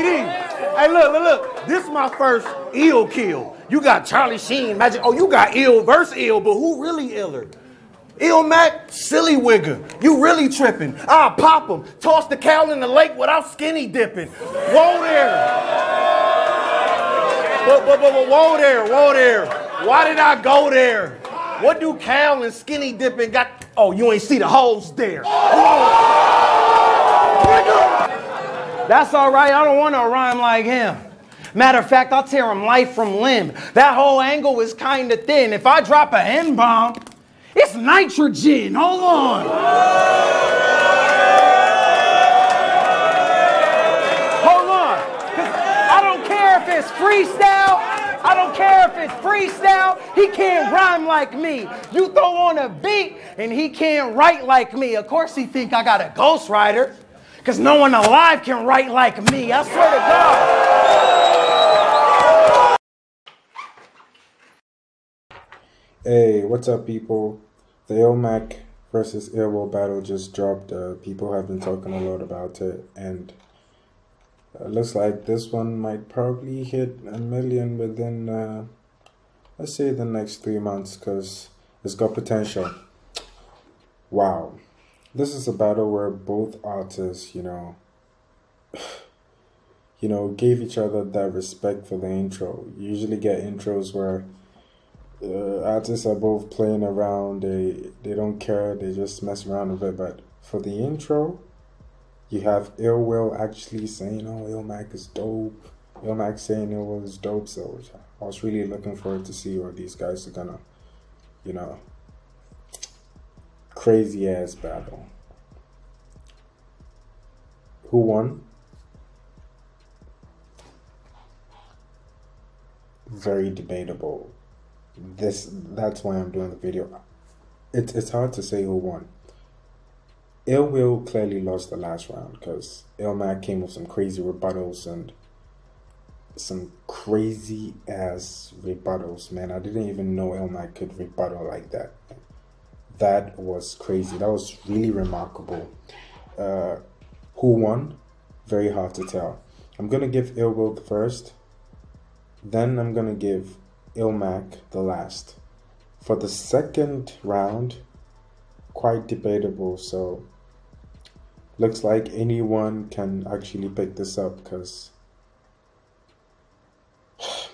PD. Hey, look. This is my first ill kill. You got Charlie Sheen, Magic. Oh, you got ill versus ill, but who really iller? Ill Mac, silly wigger. You really tripping. I'll pop him. Toss the cow in the lake without skinny dipping. Whoa there. But whoa there. Why did I go there? What do cow and skinny dipping got? Oh, you ain't see the holes there. Whoa. That's all right. I don't want to rhyme like him. Matter of fact, I'll tear him life from limb. That whole angle is kind of thin. If I drop an N-bomb, it's nitrogen. Hold on. Because I don't care if it's freestyle. I don't care if it's freestyle. He can't rhyme like me. You throw on a beat and he can't write like me. Of course he think I got a ghostwriter, because no one alive can write like me. I swear to God. Hey, what's up, people? The Illmac versus Ill Will battle just dropped. People have been talking a lot about it, and it looks like this one might probably hit 1 million within, let's say, the next 3 months, because it's got potential. Wow. This is a battle where both artists, you know, gave each other that respect for the intro. You usually get intros where artists are both playing around, they don't care, they just mess around with it. But for the intro, you have Ill Will actually saying, oh, Illmac is dope. Illmac saying Ill Will is dope. So I was really looking forward to see what these guys are gonna, crazy ass battle. Who won? Very debatable. That's why I'm doing the video. It's hard to say who won. Ill Will clearly lost the last round, because Illmac came with some crazy rebuttals and some crazy ass rebuttals. Man, I didn't even know Illmac could rebuttal like that. That was crazy. That was really remarkable. Who won? Very hard to tell. I'm gonna give Ill Will the first. Then I'm gonna give Illmac the last. For the second round, quite debatable, so looks like anyone can actually pick this up, because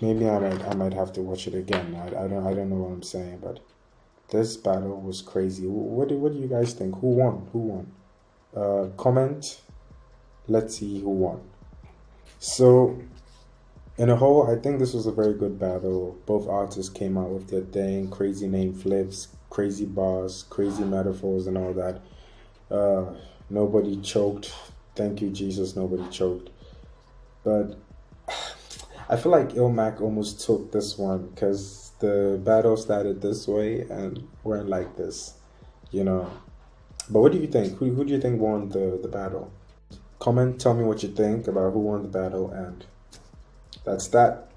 maybe I might have to watch it again. I don't know what I'm saying, but this battle was crazy. What do you guys think? Who won? Comment. Let's see who won. So in a whole, I think this was a very good battle. Both artists came out with their thing, crazy name flips, crazy bars, crazy metaphors and all that. Nobody choked. Thank you, Jesus, nobody choked. But I feel like Illmac almost took this one, because the battle started this way and went like this, But what do you think? Who do you think won the battle? Comment, tell me what you think about who won the battle, and that's that.